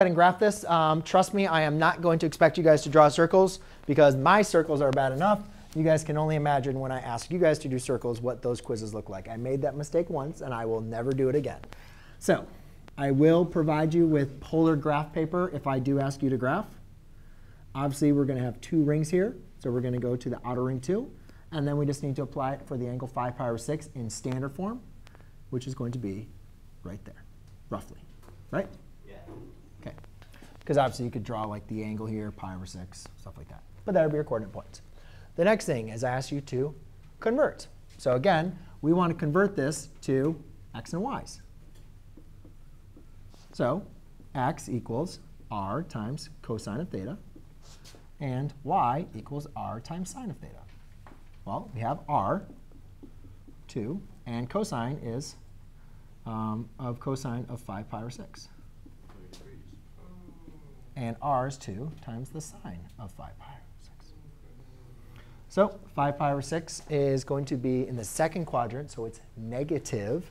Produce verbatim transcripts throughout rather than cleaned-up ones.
And graph this. Um, trust me, I am not going to expect you guys to draw circles because my circles are bad enough. You guys can only imagine when I ask you guys to do circles what those quizzes look like. I made that mistake once and I will never do it again. So I will provide you with polar graph paper if I do ask you to graph. Obviously, we're going to have two rings here. So we're going to go to the outer ring two. And then we just need to apply it for the angle five pi over six in standard form, which is going to be right there, roughly. Right? Because obviously you could draw like the angle here, pi over six, stuff like that. But that would be your coordinate points. The next thing is I ask you to convert. So again, we want to convert this to x and y's. So x equals r times cosine of theta, and y equals r times sine of theta. Well, we have r, two, and cosine is um, of cosine of five pi over six. And r is two times the sine of five pi over six. So five pi over six is going to be in the second quadrant, so it's negative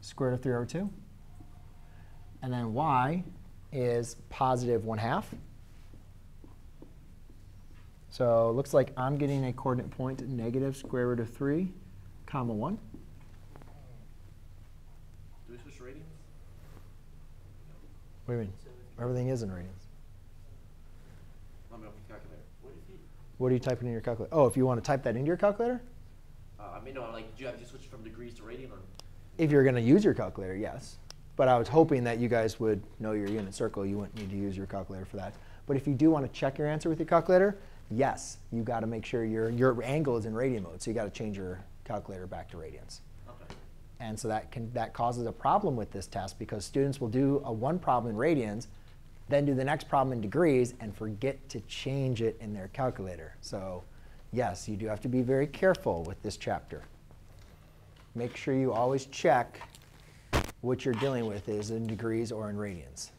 square root of three over two. And then y is positive one half. So it looks like I'm getting a coordinate point negative square root of three comma one. What do you mean? Everything is in radians. Let me open the calculator. What, if you what are you typing in your calculator? Oh, if you want to type that into your calculator? Uh, I mean, no, like, do you have to switch from degrees to radian? Or? If you're going to use your calculator, yes. But I was hoping that you guys would know your unit circle. You wouldn't need to use your calculator for that. But if you do want to check your answer with your calculator, yes, you've got to make sure your, your angle is in radian mode. So you've got to change your calculator back to radians. And so that, can, that causes a problem with this test, because students will do a one problem in radians, then do the next problem in degrees, and forget to change it in their calculator. So yes, you do have to be very careful with this chapter. Make sure you always check what you're dealing with is in degrees or in radians.